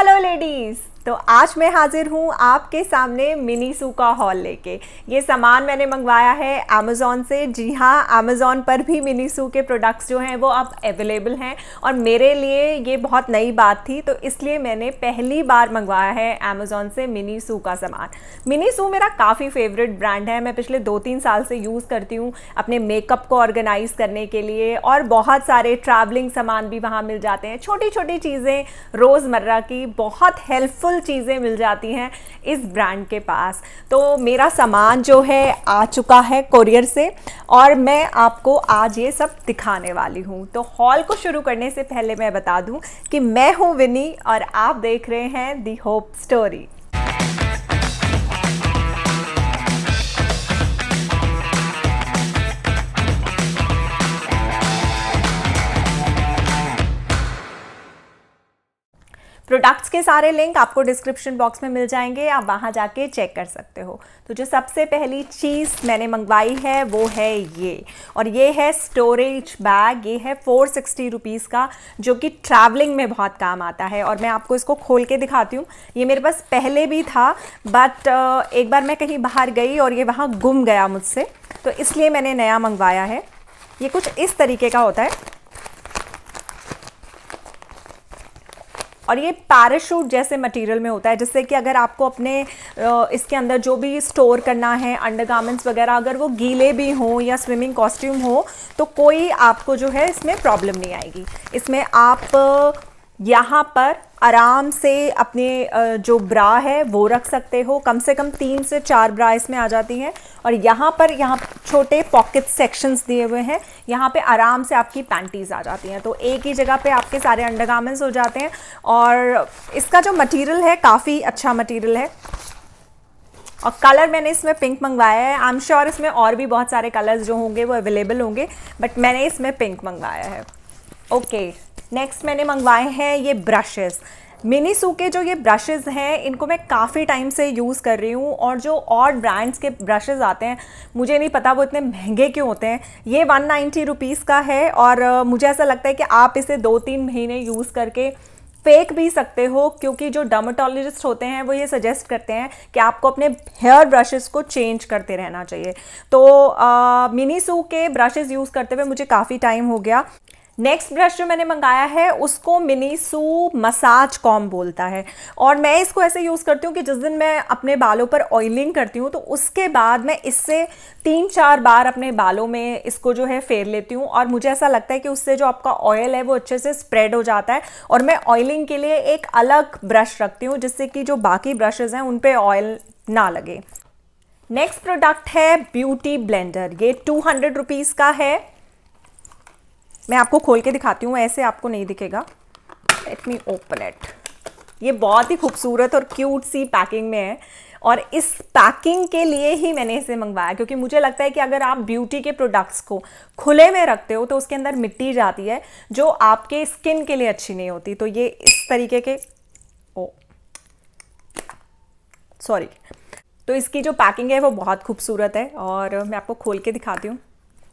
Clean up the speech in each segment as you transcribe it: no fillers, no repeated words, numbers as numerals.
Hello ladies, तो आज मैं हाज़िर हूँ आपके सामने मिनीसो का हॉल लेके। ये सामान मैंने मंगवाया है अमेज़ॉन से। जी हाँ, अमेज़ॉन पर भी मिनीसो के प्रोडक्ट्स जो हैं वो अब अवेलेबल हैं और मेरे लिए ये बहुत नई बात थी, तो इसलिए मैंने पहली बार मंगवाया है अमेज़ॉन से मिनीसो का सामान। मिनीसो मेरा काफ़ी फेवरेट ब्रांड है, मैं पिछले 2-3 साल से यूज़ करती हूँ अपने मेकअप को ऑर्गेनाइज़ करने के लिए, और बहुत सारे ट्रैवलिंग सामान भी वहाँ मिल जाते हैं। छोटी छोटी चीज़ें रोज़मर्रा की बहुत हेल्पफुल चीज़ें मिल जाती हैं इस ब्रांड के पास। तो मेरा सामान जो है आ चुका है कोरियर से और मैं आपको आज ये सब दिखाने वाली हूँ। तो हॉल को शुरू करने से पहले मैं बता दूँ कि मैं हूँ विनी और आप देख रहे हैं दी होप स्टोरी। प्रोडक्ट्स के सारे लिंक आपको डिस्क्रिप्शन बॉक्स में मिल जाएंगे, आप वहाँ जाके चेक कर सकते हो। तो जो सबसे पहली चीज़ मैंने मंगवाई है वो है ये, और ये है स्टोरेज बैग। ये है 460 रुपीज़ का, जो कि ट्रैवलिंग में बहुत काम आता है। और मैं आपको इसको खोल के दिखाती हूँ। ये मेरे पास पहले भी था, बट एक बार मैं कहीं बाहर गई और ये वहाँ गुम गया मुझसे, तो इसलिए मैंने नया मंगवाया है। ये कुछ इस तरीके का होता है और ये पैराशूट जैसे मटेरियल में होता है, जिससे कि अगर आपको अपने इसके अंदर जो भी स्टोर करना है, अंडरगार्मेंट्स वगैरह, अगर वो गीले भी हों या स्विमिंग कॉस्ट्यूम हो, तो कोई आपको जो है इसमें प्रॉब्लम नहीं आएगी। इसमें आप यहाँ पर आराम से अपने जो ब्रा है वो रख सकते हो। कम से कम 3 से 4 ब्रा इसमें आ जाती हैं, और यहाँ पर छोटे पॉकेट सेक्शंस दिए हुए हैं, यहाँ पे आराम से आपकी पैंटीज़ आ जाती हैं। तो एक ही जगह पे आपके सारे अंडरगार्मेंट्स हो जाते हैं, और इसका जो मटेरियल है काफ़ी अच्छा मटेरियल है। और कलर मैंने इसमें पिंक मंगवाया है। आई एम श्योर इसमें और भी बहुत सारे कलर्स जो होंगे वो अवेलेबल होंगे, बट मैंने इसमें पिंक मंगवाया है। ओके, नेक्स्ट मैंने मंगवाए हैं ये ब्रशेस। मिनीसो के जो ये ब्रशेस हैं, इनको मैं काफ़ी टाइम से यूज़ कर रही हूँ, और जो और ब्रांड्स के ब्रशेस आते हैं मुझे नहीं पता वो इतने महंगे क्यों होते हैं। ये 190 रुपीज़ का है, और मुझे ऐसा लगता है कि आप इसे 2-3 महीने यूज़ करके फेंक भी सकते हो, क्योंकि जो डर्मेटोलॉजिस्ट होते हैं वो ये सजेस्ट करते हैं कि आपको अपने हेयर ब्रशेस को चेंज करते रहना चाहिए। तो मिनीसो के ब्रशेस यूज़ करते हुए मुझे काफ़ी टाइम हो गया। नेक्स्ट ब्रश जो मैंने मंगाया है उसको मिनीसो मसाज कॉम बोलता है, और मैं इसको ऐसे यूज़ करती हूँ कि जिस दिन मैं अपने बालों पर ऑयलिंग करती हूँ तो उसके बाद मैं इससे 3-4 बार अपने बालों में इसको जो है फेर लेती हूँ, और मुझे ऐसा लगता है कि उससे जो आपका ऑयल है वो अच्छे से स्प्रेड हो जाता है। और मैं ऑयलिंग के लिए एक अलग ब्रश रखती हूँ, जिससे कि जो बाकी ब्रशेज़ हैं उन पर ऑयल ना लगे। नेक्स्ट प्रोडक्ट है ब्यूटी ब्लेंडर। ये 200 रुपीज़ का है। मैं आपको खोल के दिखाती हूँ, ऐसे आपको नहीं दिखेगा। Let me open it. ये बहुत ही खूबसूरत और क्यूट सी पैकिंग में है, और इस पैकिंग के लिए ही मैंने इसे मंगवाया, क्योंकि मुझे लगता है कि अगर आप ब्यूटी के प्रोडक्ट्स को खुले में रखते हो तो उसके अंदर मिट्टी जाती है, जो आपके स्किन के लिए अच्छी नहीं होती। तो ये इस तरीके के तो इसकी जो पैकिंग है वो बहुत खूबसूरत है, और मैं आपको खोल के दिखाती हूँ।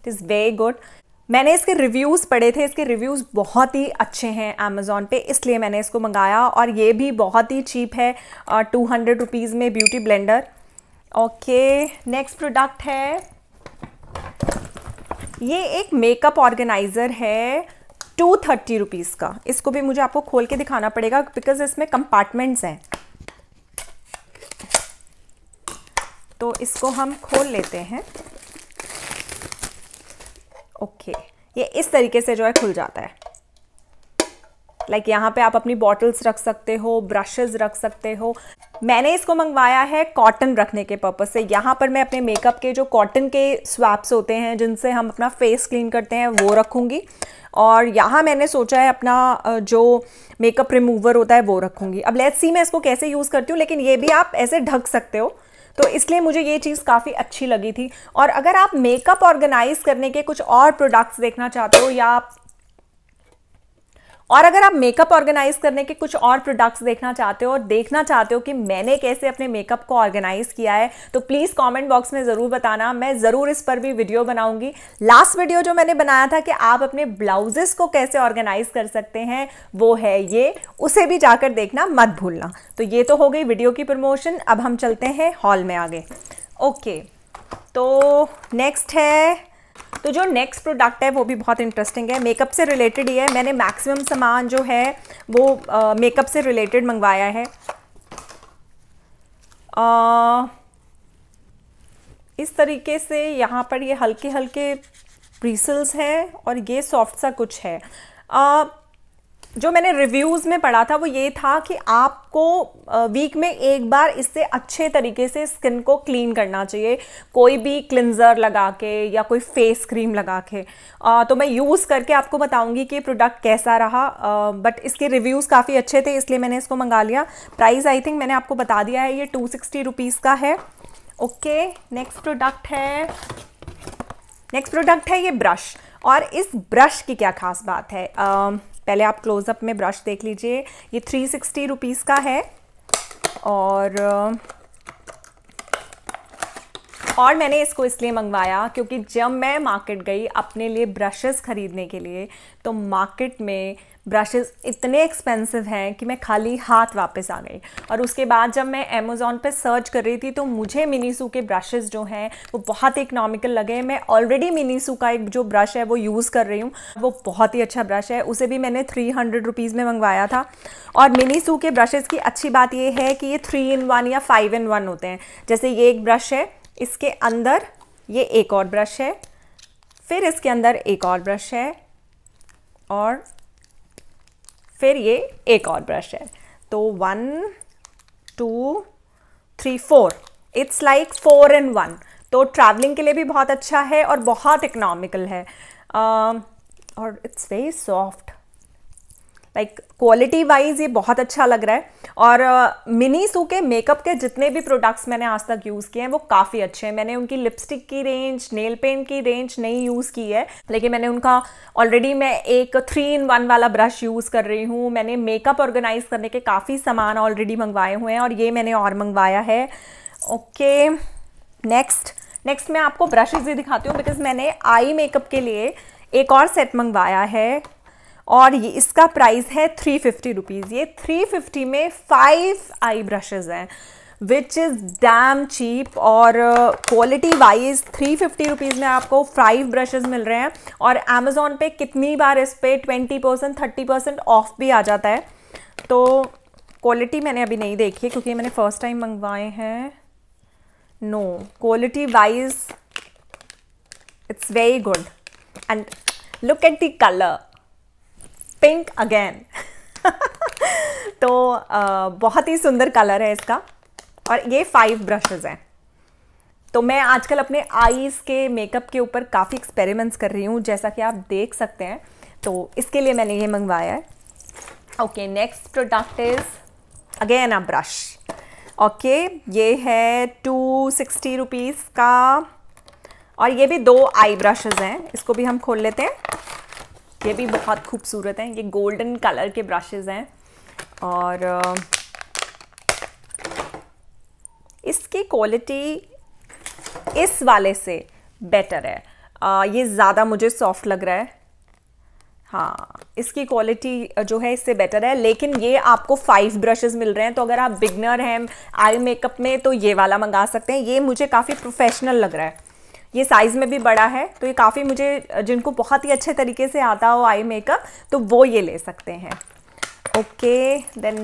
It is very good. मैंने इसके रिव्यूज़ पढ़े थे, इसके रिव्यूज़ बहुत ही अच्छे हैं अमेज़ॉन पे, इसलिए मैंने इसको मंगाया, और ये भी बहुत ही चीप है, 200 रुपीज़ में beauty blender. Okay, next product है ये एक मेकअप ऑर्गेनाइज़र है 230 रुपीज़ का। इसको भी मुझे आपको खोल के दिखाना पड़ेगा, बिकॉज़ इसमें कंपार्टमेंट्स हैं। तो इसको हम खोल लेते हैं। ओके, ये इस तरीके से जो है खुल जाता है। लाइक यहाँ पे आप अपनी बॉटल्स रख सकते हो, ब्रशेस रख सकते हो। मैंने इसको मंगवाया है कॉटन रखने के पर्पज़ से। यहाँ पर मैं अपने मेकअप के जो कॉटन के स्वैप्स होते हैं, जिनसे हम अपना फेस क्लीन करते हैं, वो रखूँगी, और यहाँ मैंने सोचा है अपना जो मेकअप रिमूवर होता है वो रखूँगी। अब लेट्स सी मैं इसको कैसे यूज़ करती हूँ, लेकिन ये भी आप ऐसे ढक सकते हो, तो इसलिए मुझे ये चीज़ काफ़ी अच्छी लगी थी। और अगर आप मेकअप ऑर्गेनाइज़ करने के कुछ और प्रोडक्ट्स देखना चाहते हो, या आप और अगर आप मेकअप ऑर्गेनाइज करने के कुछ और प्रोडक्ट्स देखना चाहते हो और देखना चाहते हो कि मैंने कैसे अपने मेकअप को ऑर्गेनाइज किया है तो प्लीज़ कमेंट बॉक्स में ज़रूर बताना, मैं ज़रूर इस पर भी वीडियो बनाऊंगी। लास्ट वीडियो जो मैंने बनाया था कि आप अपने ब्लाउजेस को कैसे ऑर्गेनाइज कर सकते हैं वो है ये, उसे भी जाकर देखना मत भूलना। तो ये तो हो गई वीडियो की प्रमोशन, अब हम चलते हैं हॉल में आगे। ओके तो नेक्स्ट है, तो जो नेक्स्ट प्रोडक्ट है वो भी बहुत इंटरेस्टिंग है, मेकअप से रिलेटेड ही है। मैंने मैक्सिमम सामान जो है वो मेकअप से रिलेटेड मंगवाया है। इस तरीके से यहाँ पर ये हल्के हल्के ब्रिसल्स हैं और ये सॉफ्ट सा कुछ है। जो मैंने रिव्यूज़ में पढ़ा था वो ये था कि आपको वीक में एक बार इससे अच्छे तरीके से स्किन को क्लीन करना चाहिए, कोई भी क्लिंजर लगा के या कोई फेस क्रीम लगा के। तो मैं यूज़ करके आपको बताऊंगी कि प्रोडक्ट कैसा रहा, बट इसके रिव्यूज़ काफ़ी अच्छे थे इसलिए मैंने इसको मंगा लिया। प्राइस आई थिंक मैंने आपको बता दिया है, ये 260 रुपीज़ का है। ओके नेक्स्ट प्रोडक्ट है ये ब्रश। और इस ब्रश की क्या ख़ास बात है, पहले आप क्लोज़अप में ब्रश देख लीजिए। ये 360 रुपीज़ का है और मैंने इसको इसलिए मंगवाया क्योंकि जब मैं मार्केट गई अपने लिए ब्रशेस ख़रीदने के लिए तो मार्केट में ब्रशेस इतने एक्सपेंसिव हैं कि मैं खाली हाथ वापस आ गई। और उसके बाद जब मैं अमेज़ॉन पे सर्च कर रही थी तो मुझे मिनीसो के ब्रशेस जो हैं वो बहुत इकनॉमिकल लगे। मैं ऑलरेडी मिनीसो का एक जो ब्रश है वो यूज़ कर रही हूँ, वो बहुत ही अच्छा ब्रश है, उसे भी मैंने 300 रुपीज़ में मंगवाया था। और मिनीसो के ब्रशेस की अच्छी बात ये है कि ये 3 इन 1 या 5 इन 1 होते हैं। जैसे ये एक ब्रश है, इसके अंदर ये एक और ब्रश है, फिर इसके अंदर एक और ब्रश है और फिर ये एक और ब्रश है। तो 1 2 3 4, इट्स लाइक 4 इन 1। तो ट्रैवलिंग के लिए भी बहुत अच्छा है और बहुत इकनॉमिकल है और it's very soft, like quality wise ये बहुत अच्छा लग रहा है। और मिनीसो के मेकअप के जितने भी प्रोडक्ट्स मैंने आज तक यूज़ किए हैं वो काफ़ी अच्छे हैं। मैंने उनकी लिपस्टिक की रेंज, नेल पेंट की रेंज नहीं यूज़ की है, लेकिन मैंने उनका ऑलरेडी मैं एक 3 इन 1 वाला ब्रश यूज़ कर रही हूँ। मैंने मेकअप ऑर्गेनाइज करने के काफ़ी सामान ऑलरेडी मंगवाए हुए हैं और ये मैंने और मंगवाया है। ओके नेक्स्ट मैं आपको ब्रशेज़ ही दिखाती हूँ बिकॉज मैंने आई मेकअप के लिए एक और सेट मंगवाया है और ये इसका प्राइस है 350 रुपीज़। ये 350 में 5 आई ब्रशेज़ हैं विच इज़ डैम चीप। और क्वालिटी वाइज 350 रुपीज़ में आपको 5 ब्रशेज़ मिल रहे हैं। और अमेज़ॉन पे कितनी बार इस पर 20% 30% ऑफ भी आ जाता है। तो क्वालिटी मैंने अभी नहीं देखी है क्योंकि मैंने फ़र्स्ट टाइम मंगवाए हैं। No, quality wise it's very good and look at the colour, pink again. तो बहुत ही सुंदर कलर है इसका और ये 5 ब्रशेज़ हैं। तो मैं आजकल अपने आईज़ के मेकअप के ऊपर काफ़ी एक्सपेरिमेंट्स कर रही हूँ जैसा कि आप देख सकते हैं, तो इसके लिए मैंने ये मंगवाया है। Okay next product is again a brush. Okay ये है 260 रुपीज़ का और ये भी 2 आई ब्रशेज़ हैं। इसको भी हम खोल लेते हैं, ये भी बहुत खूबसूरत हैं। ये गोल्डन कलर के ब्रशेज़ हैं और इसकी क्वालिटी इस वाले से बेटर है। ये ज़्यादा मुझे सॉफ्ट लग रहा है, हाँ इसकी क्वालिटी जो है इससे बेटर है। लेकिन ये आपको 5 ब्रशेज़ मिल रहे हैं, तो अगर आप बिगनर हैं आई मेकअप में तो ये वाला मंगा सकते हैं। ये मुझे काफ़ी प्रोफेशनल लग रहा है, ये साइज़ में भी बड़ा है, तो ये काफ़ी मुझे जिनको बहुत ही अच्छे तरीके से आता हो आई मेकअप तो वो ये ले सकते हैं। ओके देन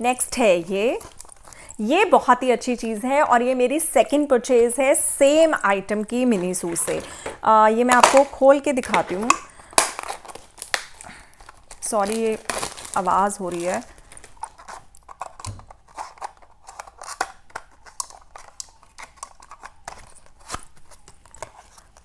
नेक्स्ट है ये बहुत ही अच्छी चीज़ है और ये मेरी सेकंड परचेज़ है सेम आइटम की मिनीसो से। ये मैं आपको खोल के दिखाती हूँ। सॉरी ये आवाज़ हो रही है।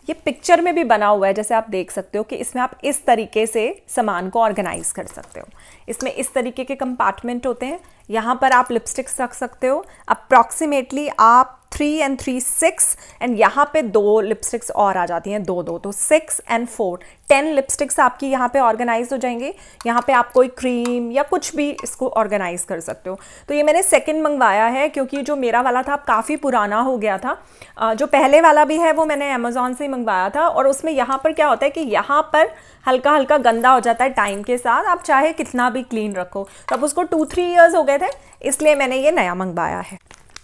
ये पिक्चर में भी बना हुआ है जैसे आप देख सकते हो कि इसमें आप इस तरीके से सामान को ऑर्गेनाइज कर सकते हो। इसमें इस तरीके के कंपार्टमेंट होते हैं, यहाँ पर आप लिपस्टिक्स रख सकते हो। अप्रॉक्सीमेटली आप 3 and 3 6 एंड यहाँ पे 2 लिपस्टिक्स और आ जाती हैं 2 2 तो 6 and 4 10 लिपस्टिक्स आपकी यहाँ पे ऑर्गेनाइज हो जाएंगे। यहाँ पे आप कोई क्रीम या कुछ भी इसको ऑर्गेनाइज कर सकते हो। तो ये मैंने सेकंड मंगवाया है क्योंकि जो मेरा वाला था काफ़ी पुराना हो गया था। जो पहले वाला भी है वो मैंने अमेज़ॉन से ही मंगवाया था और उसमें यहाँ पर क्या होता है कि यहाँ पर हल्का हल्का गंदा हो जाता है टाइम के साथ, आप चाहे कितना भी क्लीन रखो। तब उसको 2-3 ईयर्स हो गए थे, इसलिए मैंने ये नया मंगवाया है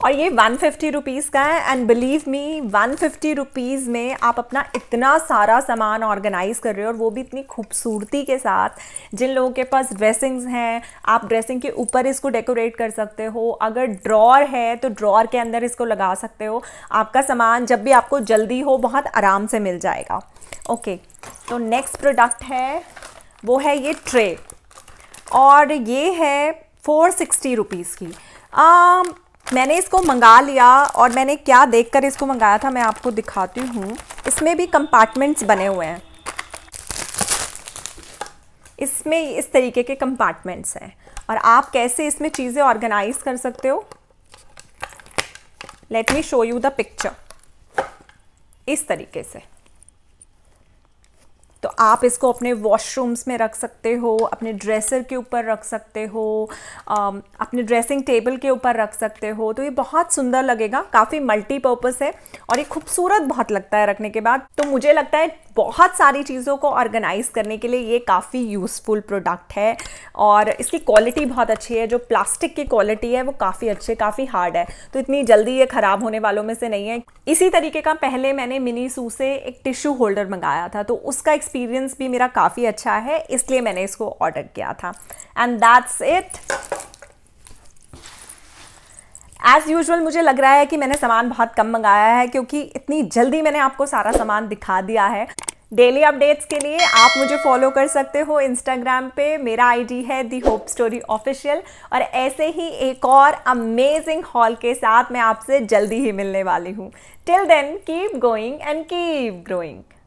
और ये 150 रुपीज़ का है। एंड बिलीव मी 150 रुपीज़ में आप अपना इतना सारा सामान ऑर्गेनाइज़ कर रहे हो और वो भी इतनी खूबसूरती के साथ। जिन लोगों के पास ड्रेसिंग्स हैं आप ड्रेसिंग के ऊपर इसको डेकोरेट कर सकते हो, अगर ड्रॉर है तो ड्रॉर के अंदर इसको लगा सकते हो। आपका सामान जब भी आपको जल्दी हो बहुत आराम से मिल जाएगा। ओके, तो नेक्स्ट प्रोडक्ट है वो है ये ट्रे और ये है 460 रुपीज़ की। मैंने इसको मंगा लिया और मैंने क्या देखकर इसको मंगाया था मैं आपको दिखाती हूँ। इसमें भी कंपार्टमेंट्स बने हुए हैं, इसमें इस तरीके के कंपार्टमेंट्स हैं और आप कैसे इसमें चीज़ें ऑर्गेनाइज कर सकते हो। Let me show you the picture. इस तरीके से तो आप इसको अपने वॉशरूम्स में रख सकते हो, अपने ड्रेसर के ऊपर रख सकते हो, अपने ड्रेसिंग टेबल के ऊपर रख सकते हो। तो ये बहुत सुंदर लगेगा, काफ़ी मल्टीपर्पज़ है और ये खूबसूरत बहुत लगता है रखने के बाद। तो मुझे लगता है बहुत सारी चीज़ों को ऑर्गेनाइज़ करने के लिए ये काफ़ी यूज़फुल प्रोडक्ट है और इसकी क्वालिटी बहुत अच्छी है। जो प्लास्टिक की क्वालिटी है वो काफ़ी अच्छी, काफ़ी हार्ड है, तो इतनी जल्दी ये ख़राब होने वालों में से नहीं है। इसी तरीके का पहले मैंने मिनीसो से एक टिश्यू होल्डर मंगाया था, तो उसका एक्सपीरियंस भी मेरा काफ़ी अच्छा है, इसलिए मैंने इसको ऑर्डर किया था। And that's it. As usual मुझे लग रहा है कि मैंने सामान बहुत कम मंगाया है क्योंकि इतनी जल्दी मैंने आपको सारा सामान दिखा दिया है। डेली अपडेट्स के लिए आप मुझे फॉलो कर सकते हो इंस्टाग्राम पे, मेरा आईडी है दी होप स्टोरी ऑफिशियल और ऐसे ही एक और अमेजिंग हॉल के साथ मैं आपसे जल्दी ही मिलने वाली हूँ। Till then keep going and keep growing.